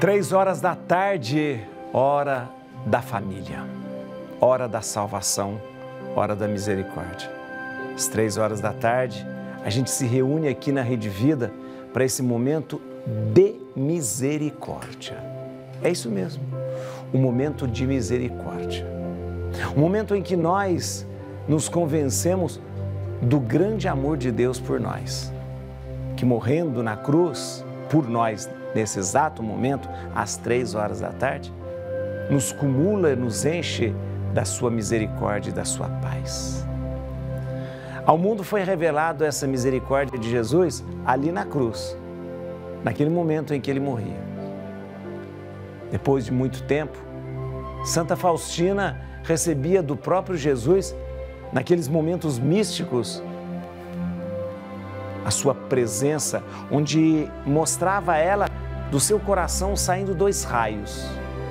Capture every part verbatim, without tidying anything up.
Três horas da tarde, hora da família, hora da salvação, hora da misericórdia. Às três horas da tarde, a gente se reúne aqui na Rede Vida para esse momento de misericórdia. É isso mesmo, um momento de misericórdia. Um momento em que nós nos convencemos do grande amor de Deus por nós, que morrendo na cruz por nós, nesse exato momento, às três horas da tarde, nos cumula, nos enche da sua misericórdia e da sua paz. Ao mundo foi revelado essa misericórdia de Jesus ali na cruz, naquele momento em que ele morria. Depois de muito tempo, Santa Faustina recebia do próprio Jesus, naqueles momentos místicos, a sua presença, onde mostrava a ela do seu coração saindo dois raios,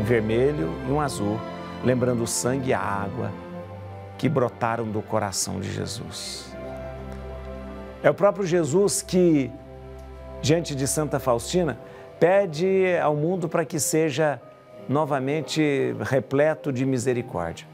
um vermelho e um azul, lembrando o sangue e a água que brotaram do coração de Jesus. É o próprio Jesus que, diante de Santa Faustina, pede ao mundo para que seja novamente repleto de misericórdia,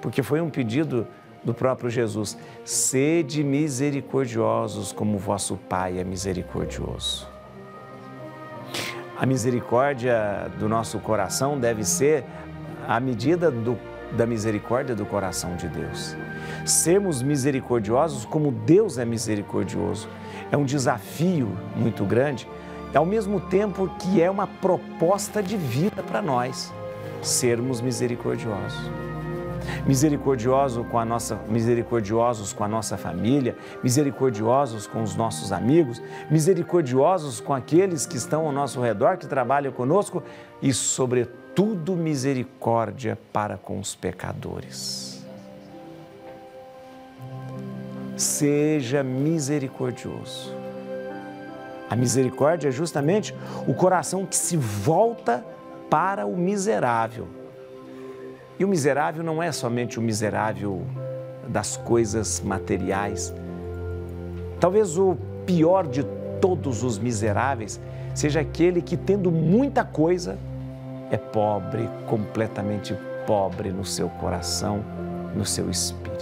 porque foi um pedido do próprio Jesus: sede misericordiosos como vosso Pai é misericordioso. A misericórdia do nosso coração deve ser a medida do, da misericórdia do coração de Deus. Sermos misericordiosos como Deus é misericordioso é um desafio muito grande, ao mesmo tempo que é uma proposta de vida para nós, sermos misericordiosos. Misericordioso com a nossa, misericordiosos com a nossa família, misericordiosos com os nossos amigos, misericordiosos com aqueles que estão ao nosso redor, que trabalham conosco, e, sobretudo, misericórdia para com os pecadores. Seja misericordioso. A misericórdia é justamente o coração que se volta para o miserável. E o miserável não é somente o miserável das coisas materiais. Talvez o pior de todos os miseráveis seja aquele que, tendo muita coisa, é pobre, completamente pobre no seu coração, no seu espírito.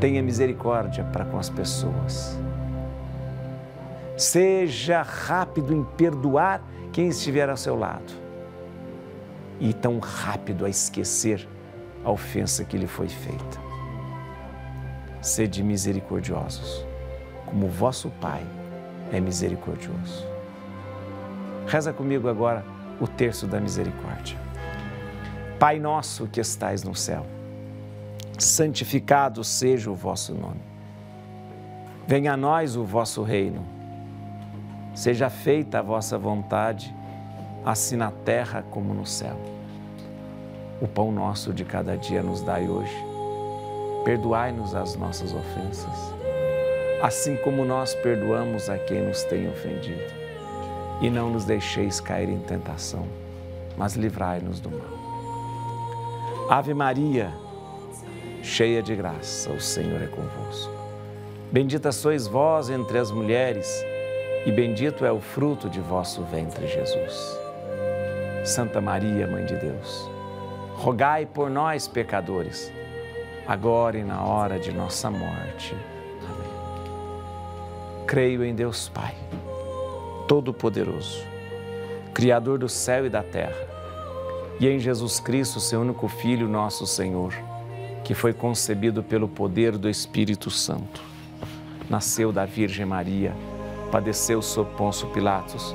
Tenha misericórdia para com as pessoas. Seja rápido em perdoar quem estiver ao seu lado, e tão rápido a esquecer a ofensa que lhe foi feita. Sede misericordiosos, como o vosso Pai é misericordioso. Reza comigo agora o terço da misericórdia. Pai nosso que estais no céu, santificado seja o vosso nome. Venha a nós o vosso reino. Seja feita a vossa vontade, assim na terra como no céu. O pão nosso de cada dia nos dai hoje. Perdoai-nos as nossas ofensas, assim como nós perdoamos a quem nos tem ofendido. E não nos deixeis cair em tentação, mas livrai-nos do mal. Ave Maria, cheia de graça, o Senhor é convosco. Bendita sois vós entre as mulheres, e bendito é o fruto de vosso ventre, Jesus. Santa Maria, Mãe de Deus, rogai por nós, pecadores, agora e na hora de nossa morte. Amém. Creio em Deus Pai, Todo-Poderoso, Criador do céu e da terra, e em Jesus Cristo, seu único Filho, nosso Senhor, que foi concebido pelo poder do Espírito Santo, nasceu da Virgem Maria, padeceu sob Pôncio Pilatos,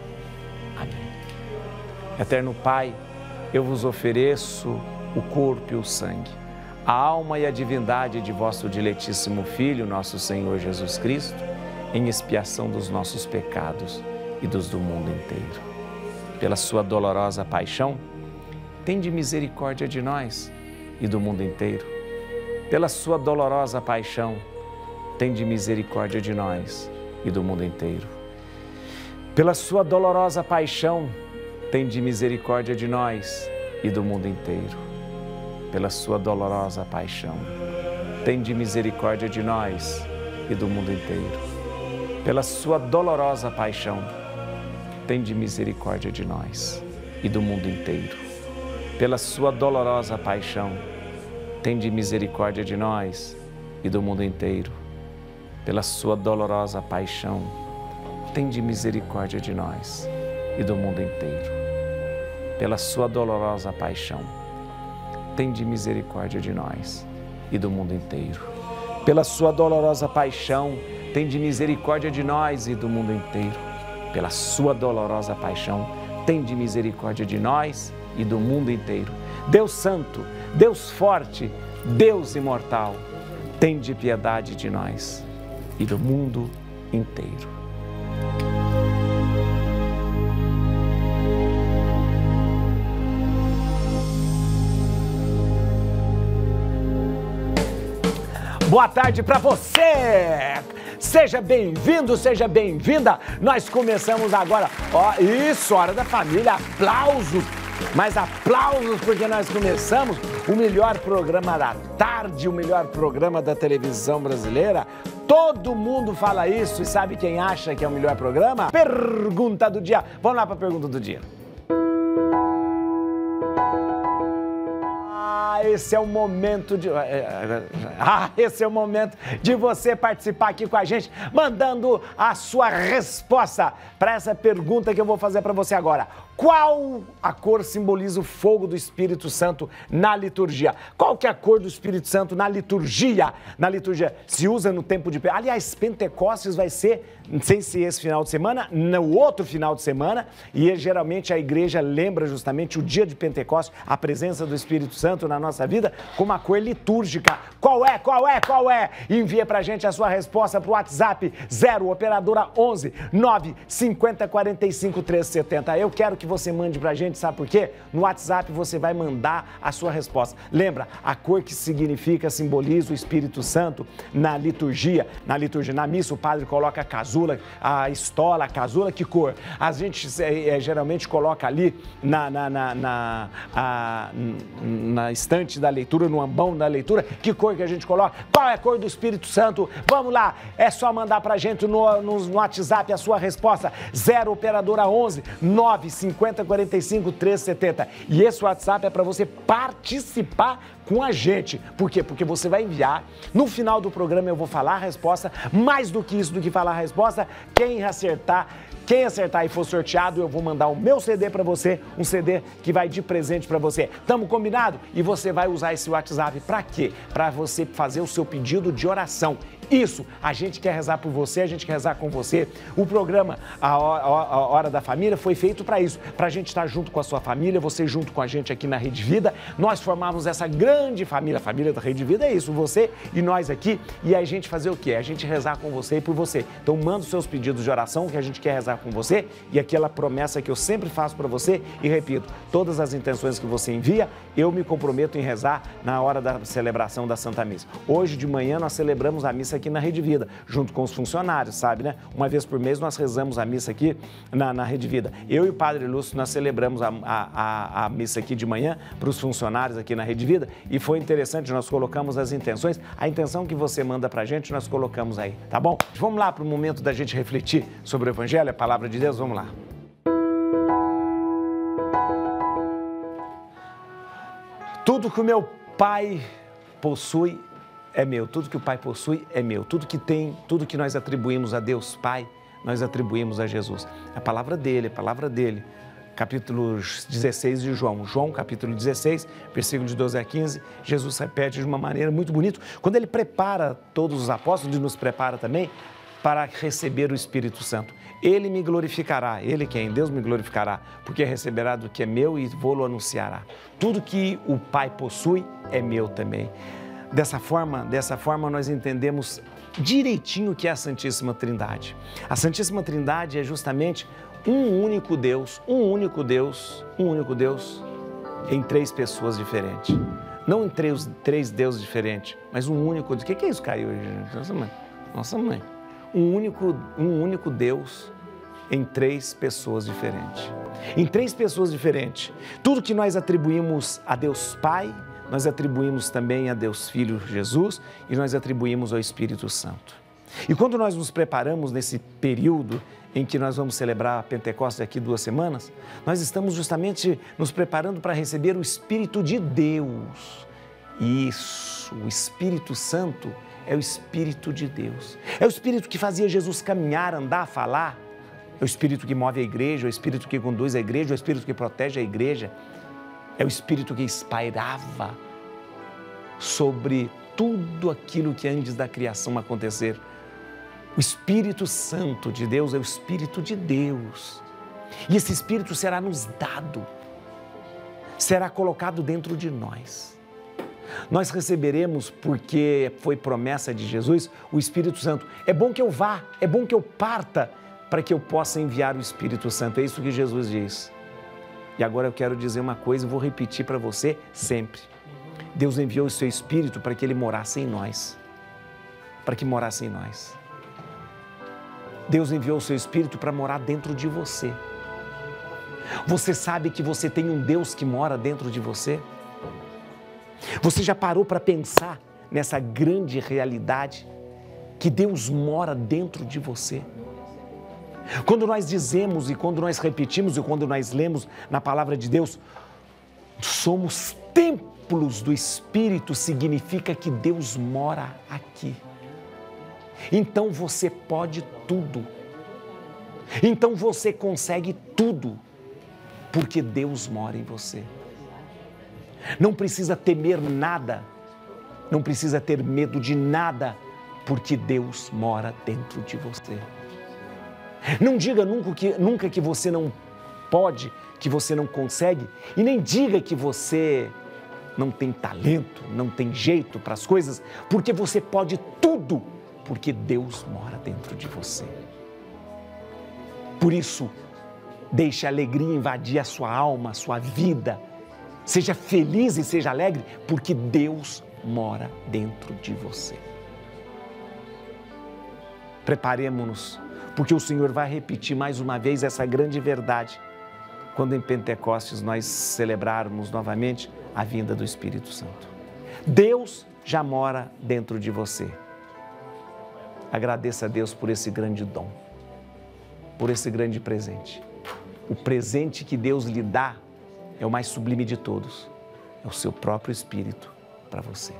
Amém. Eterno Pai, eu vos ofereço o corpo e o sangue, a alma e a divindade de vosso diletíssimo Filho, nosso Senhor Jesus Cristo, em expiação dos nossos pecados e dos do mundo inteiro. Pela sua dolorosa paixão, tende misericórdia de nós e do mundo inteiro. Pela sua dolorosa paixão, tende misericórdia de nós e do mundo inteiro. Pela sua dolorosa paixão, tende misericórdia de nós e do mundo inteiro. Pela sua dolorosa paixão, tende misericórdia de nós e do mundo inteiro. Pela sua dolorosa paixão, tende misericórdia de nós e do mundo inteiro. Pela sua dolorosa paixão, tende misericórdia de nós e do mundo inteiro. Pela sua dolorosa paixão, tende misericórdia de nós e do mundo inteiro. Pela sua dolorosa paixão, tende misericórdia de nós e do mundo inteiro. Pela sua dolorosa paixão, tende misericórdia de nós e do mundo inteiro. Pela sua dolorosa paixão, tende misericórdia de nós e do mundo inteiro. Deus Santo, Deus Forte, Deus Imortal, tende piedade de nós e do mundo inteiro. Boa tarde para você! Seja bem-vindo, seja bem-vinda! Nós começamos agora, ó, isso, Hora da Família, aplausos! Mas aplausos porque nós começamos o melhor programa da tarde, o melhor programa da televisão brasileira. Todo mundo fala isso e sabe quem acha que é o melhor programa? Pergunta do dia. Vamos lá para a pergunta do dia. Ah, esse é o momento de... Ah, esse é o momento de você participar aqui com a gente, mandando a sua resposta para essa pergunta que eu vou fazer para você agora. Qual a cor simboliza o fogo do Espírito Santo na liturgia? Qual que é a cor do Espírito Santo na liturgia? Na liturgia se usa no tempo de... Aliás, Pentecostes vai ser, não sei se esse final de semana, no outro final de semana, e geralmente a igreja lembra justamente o dia de Pentecostes, a presença do Espírito Santo na nossa vida, com uma cor litúrgica. Qual é? Qual é? Qual é? Envia pra gente a sua resposta pro WhatsApp zero operadora onze nove cinquenta quarenta e cinco trezentos e setenta. Eu quero que você mande pra gente, sabe por quê? No WhatsApp você vai mandar a sua resposta. Lembra, a cor que significa, simboliza o Espírito Santo na liturgia, na liturgia, na missa o padre coloca a casula, a estola, a casula, que cor? A gente é, geralmente coloca ali na, na, na, na, a, na estante da leitura, no ambão da leitura, que cor que a gente coloca? Qual é a cor do Espírito Santo? Vamos lá, é só mandar pra gente no, no, no WhatsApp a sua resposta, zero operadora onze nove cinquenta quarenta e cinco trezentos e setenta. E esse WhatsApp é para você participar com a gente. Por quê? Porque você vai enviar. No final do programa eu vou falar a resposta. Mais do que isso, do que falar a resposta, quem acertar, quem acertar e for sorteado, eu vou mandar o meu C D para você, um C D que vai de presente para você. Tamo combinado? E você vai usar esse WhatsApp para quê? Para você fazer o seu pedido de oração. Isso, a gente quer rezar por você, a gente quer rezar com você. O programa A Hora da Família foi feito para isso, para a gente estar junto com a sua família, você junto com a gente aqui na Rede Vida. Nós formamos essa grande família, a família da Rede Vida é isso, você e nós aqui. E a gente fazer o quê? A gente rezar com você e por você. Então manda os seus pedidos de oração que a gente quer rezar com você. E aquela promessa que eu sempre faço para você e repito, todas as intenções que você envia, eu me comprometo em rezar na hora da celebração da Santa Missa. Hoje de manhã nós celebramos a missa aqui na Rede Vida, junto com os funcionários, sabe, né? Uma vez por mês nós rezamos a missa aqui na, na Rede Vida. Eu e o Padre Lúcio, nós celebramos a, a, a, a missa aqui de manhã para os funcionários aqui na Rede Vida e foi interessante, nós colocamos as intenções, a intenção que você manda pra gente, nós colocamos aí, tá bom? Vamos lá pro momento da gente refletir sobre o Evangelho, a Palavra de Deus, vamos lá. Tudo que o meu Pai possui é meu, tudo que o Pai possui é meu, tudo que tem, tudo que nós atribuímos a Deus Pai, nós atribuímos a Jesus. A palavra dele, a palavra dele. Capítulo dezesseis de João, João capítulo dezesseis, versículo de doze a quinze, Jesus repete de uma maneira muito bonita, quando ele prepara todos os apóstolos, ele nos prepara também para receber o Espírito Santo. Ele me glorificará, ele quem? Deus me glorificará, porque receberá do que é meu e vou-lo anunciará. Tudo que o Pai possui é meu também. Dessa forma, dessa forma nós entendemos direitinho o que é a Santíssima Trindade. A Santíssima Trindade é justamente um único Deus, um único Deus, um único Deus, em três pessoas diferentes. Não em três, três deuses diferentes, mas um único Deus. O que é isso, Caio? Nossa mãe. Nossa mãe. Um único, um único Deus em três pessoas diferentes. Em três pessoas diferentes. Tudo que nós atribuímos a Deus Pai, nós atribuímos também a Deus Filho Jesus e nós atribuímos ao Espírito Santo. E quando nós nos preparamos nesse período em que nós vamos celebrar a Pentecostes daqui duas semanas, nós estamos justamente nos preparando para receber o Espírito de Deus. Isso, o Espírito Santo é o Espírito de Deus. É o Espírito que fazia Jesus caminhar, andar, falar. É o Espírito que move a igreja, é o Espírito que conduz a igreja, é o Espírito que protege a igreja. É o Espírito que pairava sobre tudo aquilo que antes da criação acontecer. O Espírito Santo de Deus é o Espírito de Deus. E esse Espírito será nos dado, será colocado dentro de nós. Nós receberemos, porque foi promessa de Jesus, o Espírito Santo. É bom que eu vá, é bom que eu parta, para que eu possa enviar o Espírito Santo. É isso que Jesus diz. E agora eu quero dizer uma coisa e vou repetir para você sempre. Deus enviou o seu Espírito para que ele morasse em nós. Para que morasse em nós. Deus enviou o seu Espírito para morar dentro de você. Você sabe que você tem um Deus que mora dentro de você? Você já parou para pensar nessa grande realidade que Deus mora dentro de você? Quando nós dizemos e quando nós repetimos e quando nós lemos na palavra de Deus, somos templos do Espírito, significa que Deus mora aqui. Então você pode tudo. Então você consegue tudo, porque Deus mora em você. Não precisa temer nada, não precisa ter medo de nada, porque Deus mora dentro de você. Não diga nunca que, nunca que você não pode, que você não consegue, e nem diga que você não tem talento, não tem jeito para as coisas, porque você pode tudo. Porque Deus mora dentro de você. Por isso, deixe a alegria invadir a sua alma, a sua vida. Seja feliz e seja alegre, porque Deus mora dentro de você. Preparemos-nos, porque o Senhor vai repetir mais uma vez essa grande verdade, quando em Pentecostes nós celebrarmos novamente a vinda do Espírito Santo. Deus já mora dentro de você. Agradeça a Deus por esse grande dom, por esse grande presente. O presente que Deus lhe dá é o mais sublime de todos, é o seu próprio Espírito para você.